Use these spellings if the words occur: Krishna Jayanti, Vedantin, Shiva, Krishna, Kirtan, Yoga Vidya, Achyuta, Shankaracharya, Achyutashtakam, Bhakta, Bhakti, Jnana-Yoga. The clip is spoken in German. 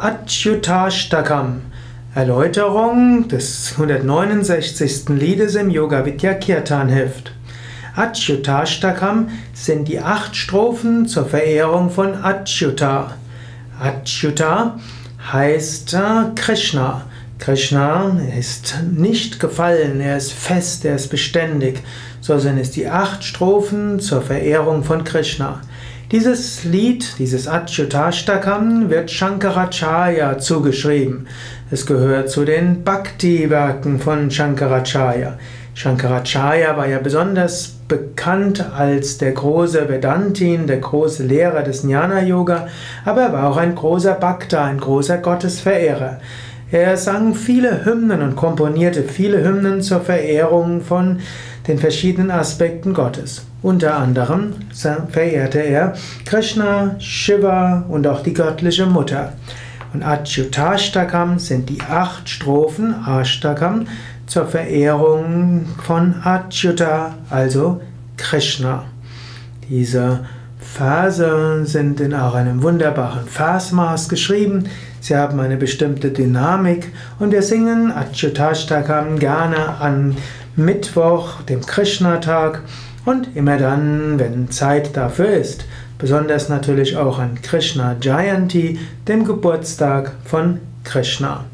Achyutashtakam, Erläuterung des 169. Liedes im Yoga Vidya Kirtanheft. Achyutashtakam sind die 8 Strophen zur Verehrung von Achyuta. Achyuta heißt Krishna. Krishna ist nicht gefallen, er ist fest, er ist beständig. So sind es die 8 Strophen zur Verehrung von Krishna. Dieses Lied, dieses Achyutashtakam, wird Shankaracharya zugeschrieben. Es gehört zu den Bhakti-Werken von Shankaracharya. Shankaracharya war ja besonders bekannt als der große Vedantin, der große Lehrer des Jnana-Yoga, aber er war auch ein großer Bhakta, ein großer Gottesverehrer. Er sang viele Hymnen und komponierte viele Hymnen zur Verehrung von den verschiedenen Aspekten Gottes. Unter anderem verehrte er Krishna, Shiva und auch die göttliche Mutter. Und Achyutashtakam sind die 8 Strophen, Ashtakam, zur Verehrung von Achyuta, also Krishna. Diese Verse sind in auch einem wunderbaren Versmaß geschrieben. Sie haben eine bestimmte Dynamik und wir singen Achyutashtakam gerne an Mittwoch, dem Krishna-Tag und immer dann, wenn Zeit dafür ist. Besonders natürlich auch an Krishna Jayanti, dem Geburtstag von Krishna.